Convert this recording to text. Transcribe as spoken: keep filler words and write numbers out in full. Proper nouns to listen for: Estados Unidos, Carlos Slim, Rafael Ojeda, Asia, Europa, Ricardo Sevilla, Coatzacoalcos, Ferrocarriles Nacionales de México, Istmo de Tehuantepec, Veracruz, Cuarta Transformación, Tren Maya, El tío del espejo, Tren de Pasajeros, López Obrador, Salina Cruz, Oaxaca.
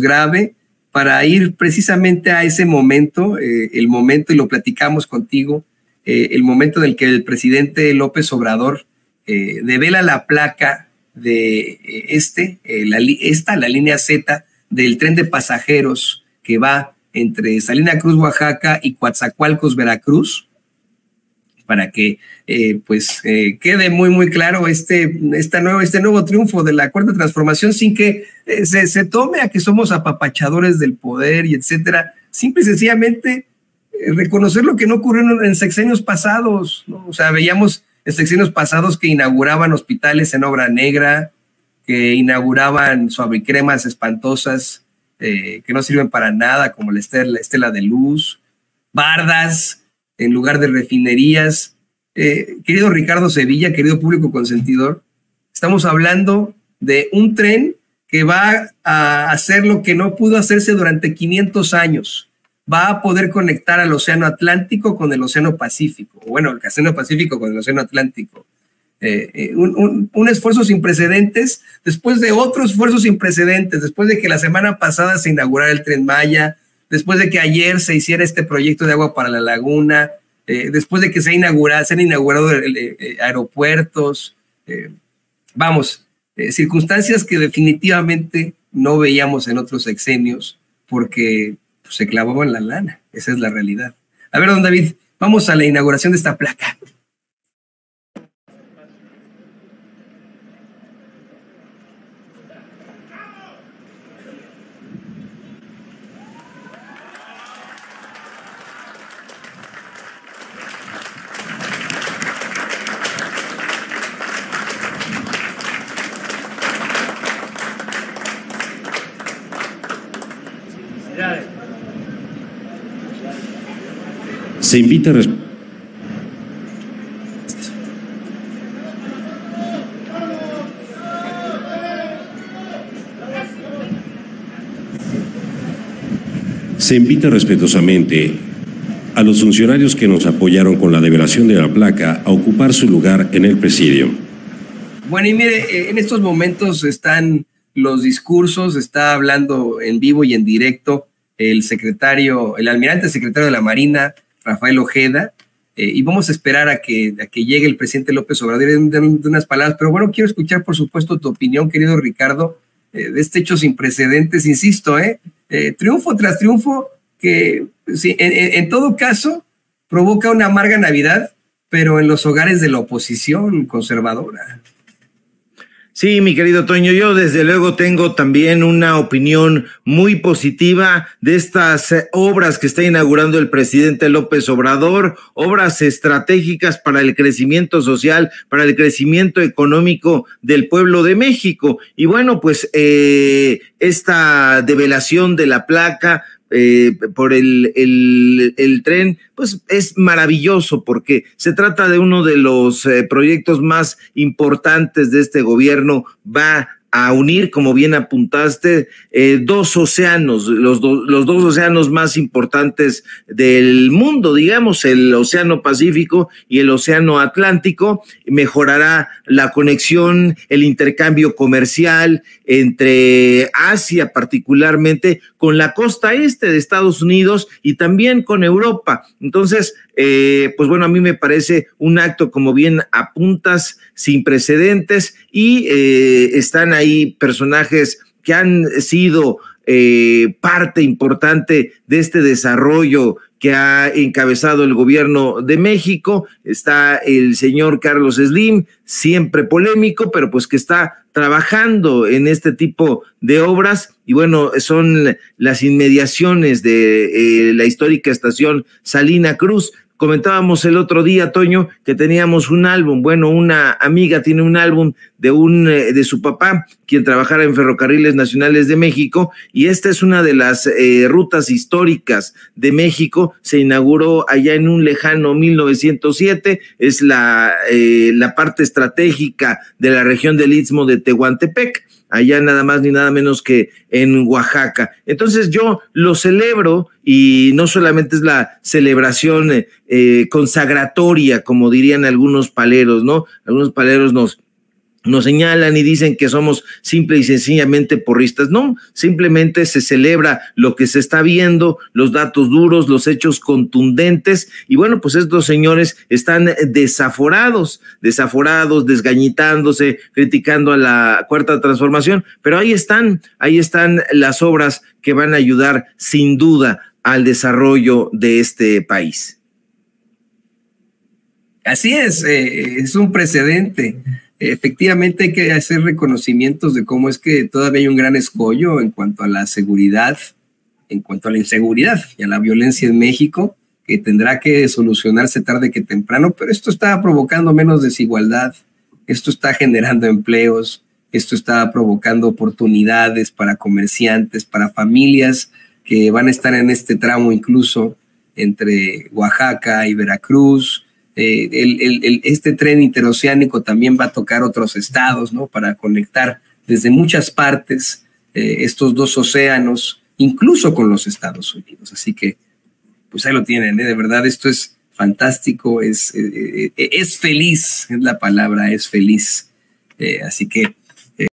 pues, grave, para ir precisamente a ese momento, eh, el momento, y lo platicamos contigo, eh, el momento en el que el presidente López Obrador eh, devela la placa de eh, este, eh, la, esta, la línea Z del tren de pasajeros que va entre Salina Cruz, Oaxaca, y Coatzacoalcos, Veracruz, para que eh, pues eh, quede muy, muy claro este, esta nuevo, este nuevo triunfo de la Cuarta Transformación, sin que eh, se, se tome a que somos apapachadores del poder y etcétera. Simple y sencillamente eh, reconocer lo que no ocurrió en, en sexenios pasados, ¿no? O sea, veíamos en sexenios pasados que inauguraban hospitales en obra negra, que inauguraban suavicremas espantosas eh, que no sirven para nada, como la estela, la estela de luz, bardas en lugar de refinerías. Eh, querido Ricardo Sevilla, querido público consentidor, estamos hablando de un tren que va a hacer lo que no pudo hacerse durante quinientos años. Va a poder conectar al Océano Atlántico con el Océano Pacífico, bueno, el Océano Pacífico con el Océano Atlántico. Eh, eh, un, un, un esfuerzo sin precedentes, después de otro esfuerzo sin precedentes, después de que la semana pasada se inaugurara el Tren Maya, después de que ayer se hiciera este proyecto de agua para la laguna, eh, después de que se, inaugura, se han inaugurado eh, eh, aeropuertos, eh, vamos, eh, circunstancias que definitivamente no veíamos en otros sexenios, porque pues, se clavaban la lana, esa es la realidad. A ver, don David, vamos a la inauguración de esta placa. Se invita a responder. Se invita respetuosamente a los funcionarios que nos apoyaron con la develación de la placa a ocupar su lugar en el presidio. Bueno, y mire, en estos momentos están los discursos, está hablando en vivo y en directo el secretario, el almirante secretario de la Marina, Rafael Ojeda, eh, y vamos a esperar a que, a que llegue el presidente López Obrador de, de, de unas palabras, pero bueno, quiero escuchar por supuesto tu opinión, querido Ricardo, eh, de este hecho sin precedentes, insisto, eh, eh, triunfo tras triunfo, que sí, en, en todo caso provoca una amarga Navidad, pero en los hogares de la oposición conservadora. Sí, mi querido Toño, yo desde luego tengo también una opinión muy positiva de estas obras que está inaugurando el presidente López Obrador, obras estratégicas para el crecimiento social, para el crecimiento económico del pueblo de México. Y bueno, pues eh, esta develación de la placa Eh, por el, el, el tren, pues es maravilloso porque se trata de uno de los eh, proyectos más importantes de este gobierno. Va a unir, como bien apuntaste, eh, dos océanos, los, do, los dos océanos más importantes del mundo, digamos, el Océano Pacífico y el Océano Atlántico. Mejorará la conexión, el intercambio comercial entre Asia, particularmente con la costa este de Estados Unidos y también con Europa. Entonces, eh, pues bueno, a mí me parece un acto, como bien apuntas, sin precedentes, y eh, están ahí Hay personajes que han sido eh, parte importante de este desarrollo que ha encabezado el gobierno de México. Está el señor Carlos Slim, siempre polémico, pero pues que está trabajando en este tipo de obras. Y bueno, son las inmediaciones de eh, la histórica estación Salina Cruz. Comentábamos el otro día, Toño, que teníamos un álbum. Bueno, una amiga tiene un álbum de un de su papá, quien trabajara en Ferrocarriles Nacionales de México, y esta es una de las eh, rutas históricas de México. Se inauguró allá en un lejano mil novecientos siete, es la, eh, la parte estratégica de la región del Istmo de Tehuantepec, allá nada más ni nada menos que en Oaxaca. Entonces yo lo celebro, y no solamente es la celebración eh, consagratoria, como dirían algunos paleros, ¿no? Algunos paleros nos nos señalan y dicen que somos simple y sencillamente porristas. No, simplemente se celebra lo que se está viendo, los datos duros, los hechos contundentes. Y bueno, pues estos señores están desaforados, desaforados, desgañitándose, criticando a la Cuarta Transformación. Pero ahí están, ahí están las obras que van a ayudar sin duda al desarrollo de este país. Así es, eh, es un precedente. Efectivamente hay que hacer reconocimientos de cómo es que todavía hay un gran escollo en cuanto a la seguridad, en cuanto a la inseguridad y a la violencia en México, que tendrá que solucionarse tarde que temprano, pero esto está provocando menos desigualdad, esto está generando empleos, esto está provocando oportunidades para comerciantes, para familias que van a estar en este tramo incluso entre Oaxaca y Veracruz. Eh, el, el, el, este tren interoceánico también va a tocar otros estados, ¿no? Para conectar desde muchas partes eh, estos dos océanos, incluso con los Estados Unidos. Así que, pues ahí lo tienen, ¿eh? De verdad, esto es fantástico, es, eh, eh, es feliz, es la palabra, es feliz. Eh, así que